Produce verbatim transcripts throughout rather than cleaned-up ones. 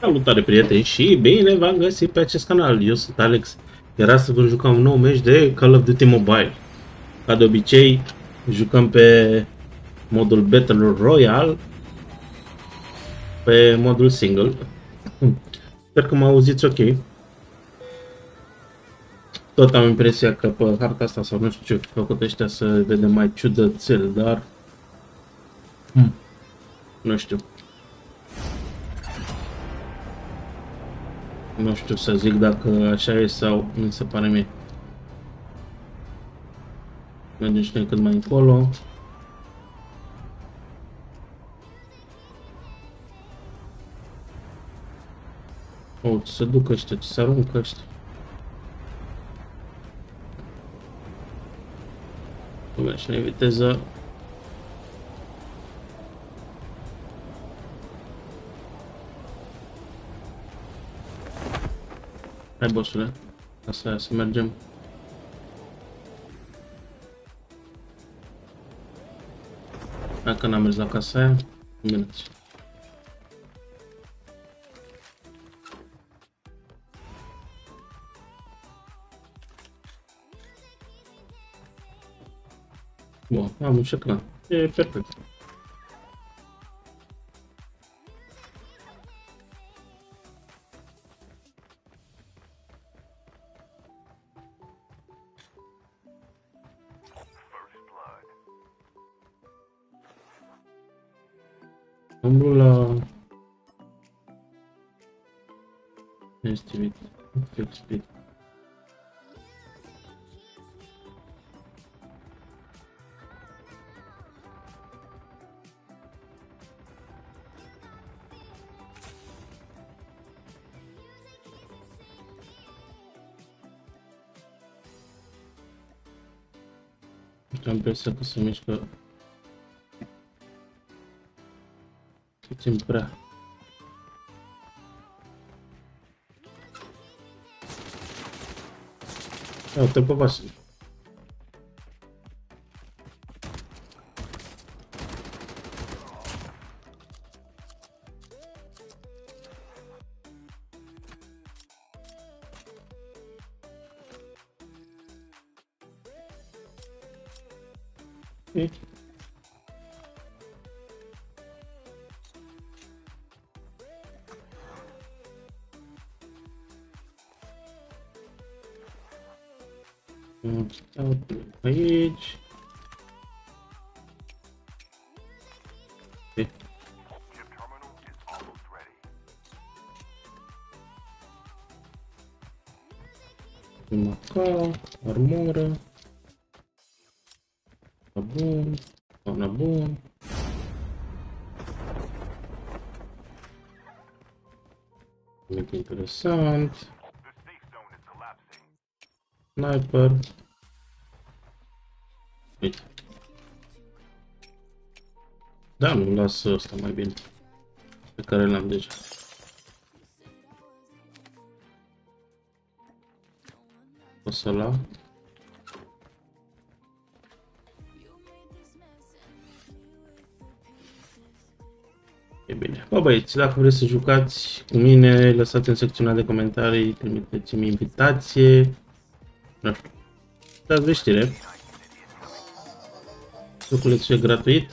Salutare, prieteni, și bine v-am găsit pe acest canal. Eu sunt Alex, iar astăzi vom juca un nou meci de Call of Duty Mobile. Ca de obicei, jucăm pe modul Battle Royale, pe modul single. Sper că mă auziți ok. Tot am impresia că pe harta asta, sau nu știu ce au făcut ăștia, să vede mai ciudățel, dar... Hmm. Nu știu. Nu știu să zic dacă așa e sau mi se pare mie. Mergem și noi cât mai încolo. O, ce se duc ăștia, ce se aruncă ăștia. Mergem și noi viteză. Hai, bossule, asta e, să mergem. Dacă n-am mers la casa aia, bine. Bun, am un șeclan. E perfect. Umblu la estimate, fix speed. Am pensat că se mișcă puțin prea. Ia uite pe Vasile. E? Aici. E. Maca, armură. Bun, doamna bun. Nimic interesant. Sniper. Da, nu-mi las ăsta mai bine, pe care l-am deja. O să-l la. E bine. Bă, băieți, dacă vreți să jucați cu mine, lăsați în secțiunea de comentarii, trimiteți-mi invitație. Nu știu. Dați de știre. Jocul este gratuit.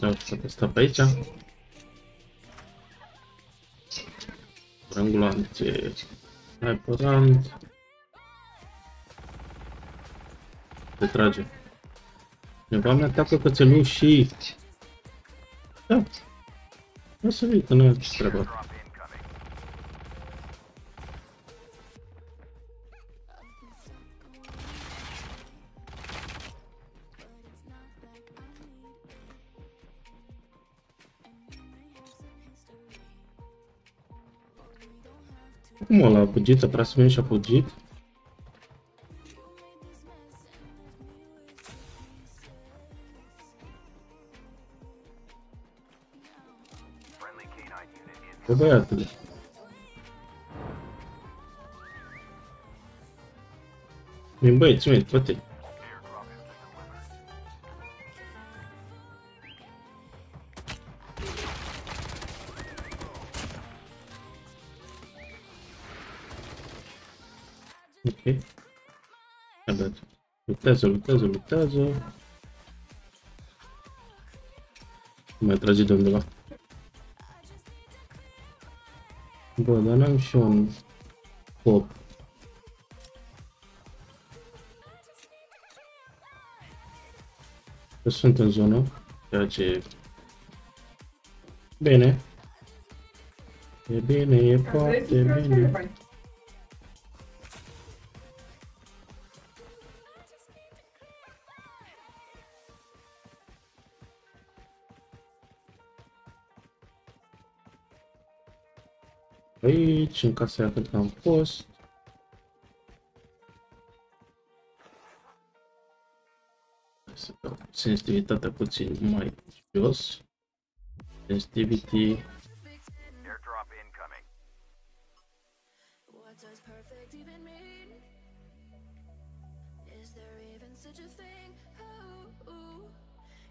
Dar să testăm pe aici. Triangulante. Mai părant. Se trage. Neva mi atacă cățelul și... Da. Nu se vede că nu e treaba. Cum ăla a fugit? A tras mine și a fugit? Bă, băiatule! Bine, băieți mei, toate! Ok. Guardate. Luttează, luttează, luttează. M-a tragit de undeva. Bă, dar n-am și un pop. Sunt în zonă, ceea ce e bine. E bine, e foarte bine. Aici, în casa aia cred că am fost. Să dau sensitivitatea puțin mai jos. Sensitivity.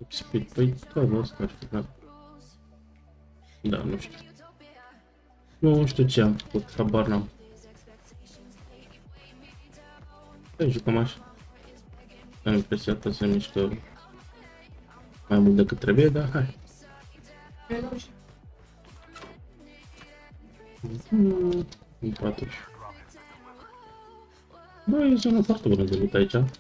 Speed, păi toată asta ar fi, da. Da, nu știu. Nu știu ce am făcut, habar n-am. Păi jucăm așa. Am impresia că se mișcă mai mult decât trebuie, dar hai. În patru. Bă, e zonă foarte bună de loot aici.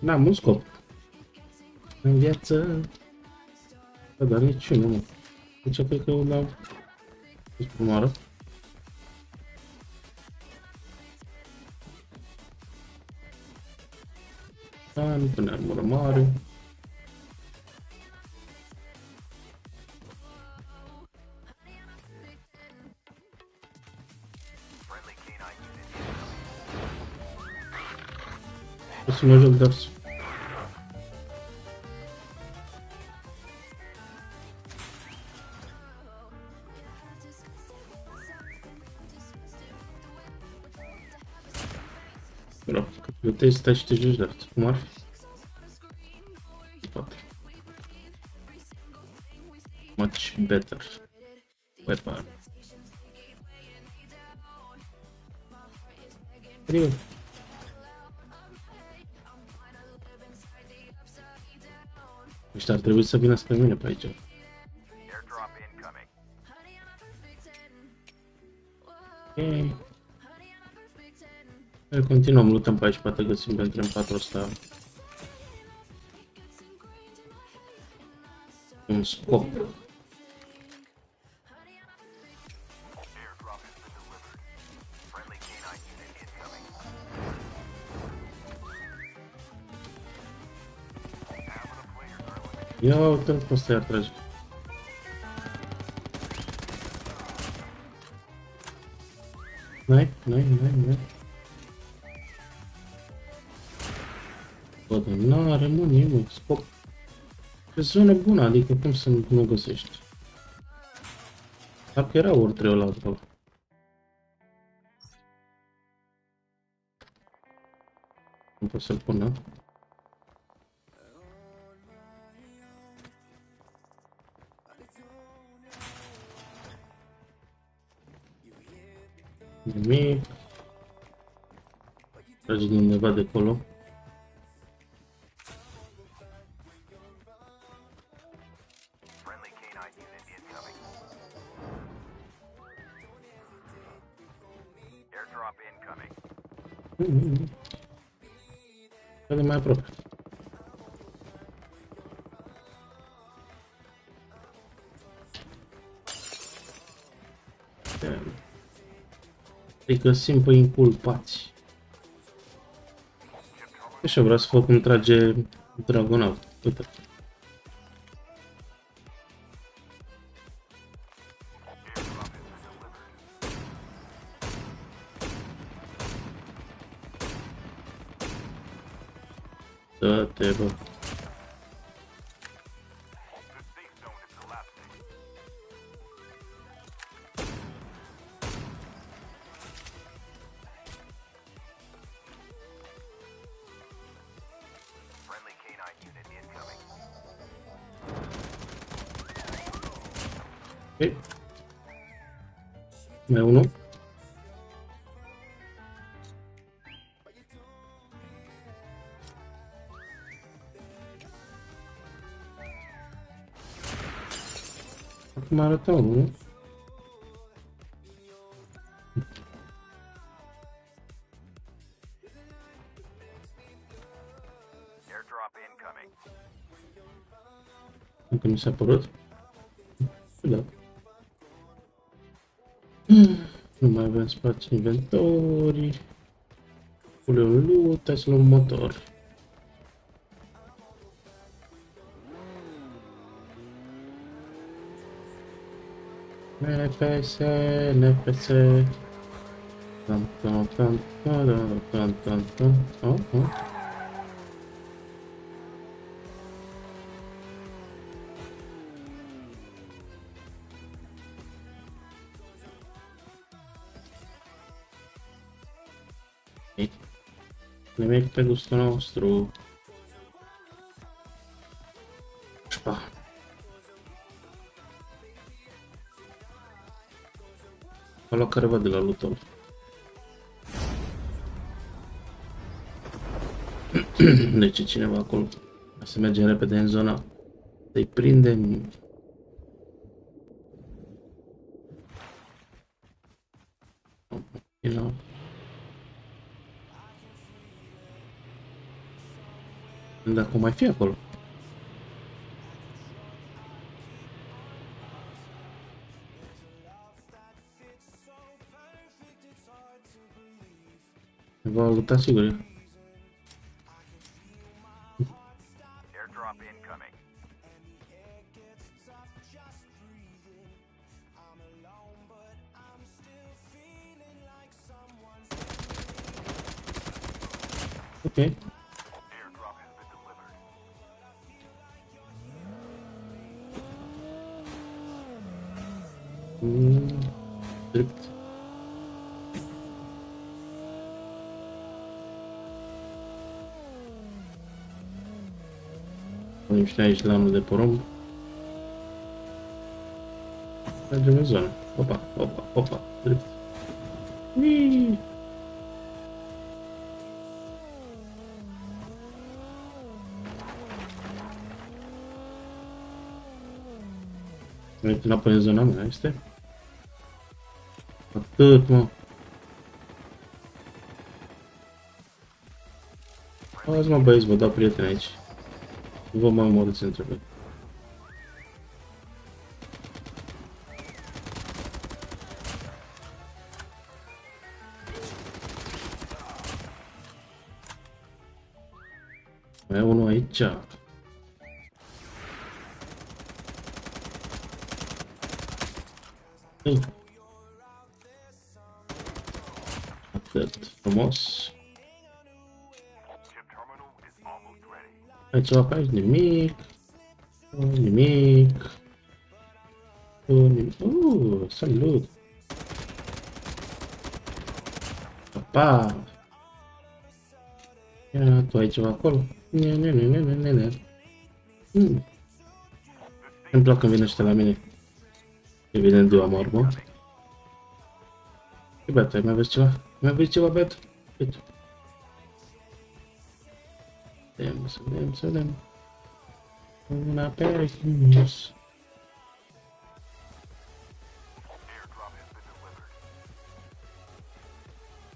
N-am un scop în viață. Bă, dar niciunul, mă. Deci cred că eu l-am pus prima oară. Nu pune armură mare. O să mă joc Dars. Bro, că puteai să stai și te joci Dars, cum ar fi? Much better weapon. Adică. Ăștia ar trebui să vină spre mine pe aici. Okay. Continuăm, luptăm pe aici, poate găsim pentru M patru ăsta un scop. Ia uite cum ăsta i-ar trage. N-ai, n-ai, n-ai, n-ai. Bă, dar n-are mânie, mă, scop. Pe zonă bună, adică cum să nu găsești? Dacă era ori trei ăla acolo. Nu pot să-l pun, da? Nimic. Trage din undeva de acolo. Cade mai aproape. Îi găsim pe inculpați. Așa vreau să fac cum trage Dragonaut. Uite. Da-te, bă. M unu. Acum arată unul. Încă nu s-a apărut. Da. Nu mai avem spațiu inventorii. Pule un loot, hai să luăm motor. N P S, N P S. Tam, tam, tam, tam, tam, tam, tam. Oh, oh. Nimic pe gustul nostru. Șpa. A luat careva de la Luton. Deci cineva acolo. Să mergem repede în zona. Să-i prindem. Dacă o mai fi acolo. Va lupta sigur. Ok. Drept. Punem și aici lamul de porumb. Mergem în zonă. Opa, opa, opa, drept. Iii. Mergem înapoi în zona mea, este? Atât, mă. Azi, mă, băieți, vă dau prieteni aici. Nu vă mai omorâți între voi. Mai e unul aici. Ei. Frumos. Hai ceva pe aici, nimic. Nimic. Uuuu, salut. Apa. Ia, tu ai ceva acolo? Ne, ne, ne, ne, ne, ne. Îmi plac când vine ăștia la mine. Evident, eu am armă. E bătă, mai vezi ceva? Mai vezi ceva, bătă? Uite. Să vedem, să vedem. Una pe aici.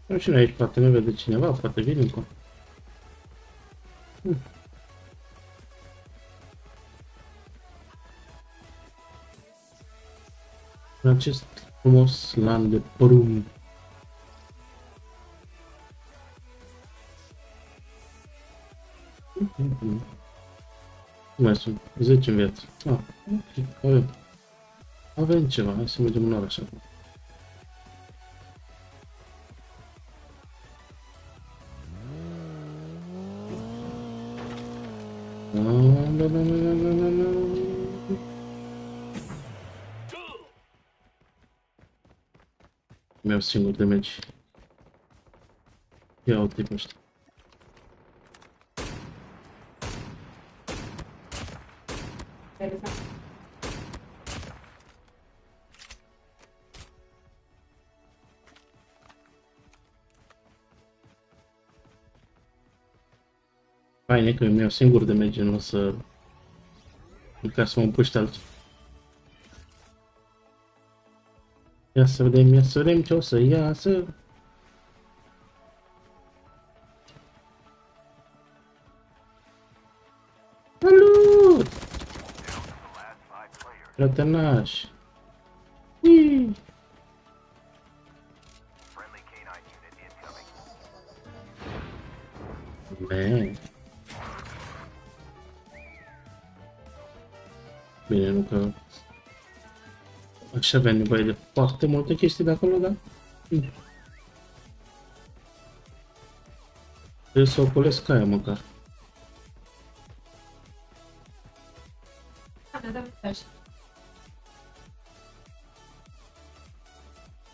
Nu știu aici, poate ne vede cineva, poate vine încă. Hm. În acest frumos lan de porumb. Nu mai sunt zece în viață. Ah, ok, avem. Avem ceva, hai să mergem în oraș acum. Mi-au singur de meci. Ia o tipul ăsta. Haine că îmi iau singur de mege, nu o să... ca să mă împuște alții. Ia să vedem, ia să vedem ce o să iasă. Salut! Frătănaș! Iii! Man. Bine, nu că aș avea nevoie de foarte multe chestii de acolo, da? Trebuie să ocolesc aia măcar.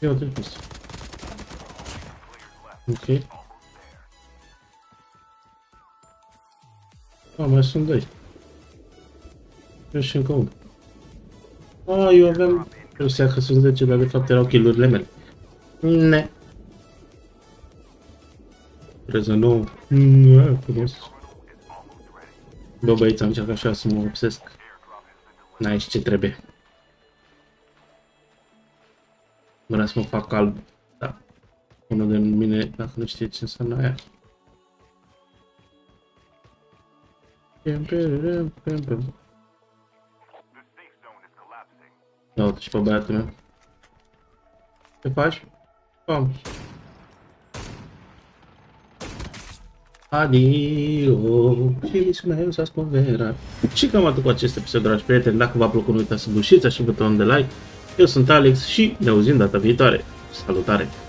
Eu trebuie să... Ok. A, mai sunt doi. Eu și încă unul. A, eu aveam... Eu știa că sunt zece, dar de fapt erau kill-urile mele. Ne. Preză nouă. Nu, frumos. Bă, băieți, am încercat așa să mă obsesc. N-ai ce trebuie. Vreau să mă fac alb. Da. Unul de mine, dacă nu știe ce înseamnă aia. Da, uite și pe băiatul meu. Ce faci? Pam! Adio! Visul meu s-a sconverat. Și cam atât cu acest episod, dragi prieteni. Dacă v-a plăcut, nu uitați să bușiți așa butonul de like. Eu sunt Alex și ne auzim data viitoare. Salutare!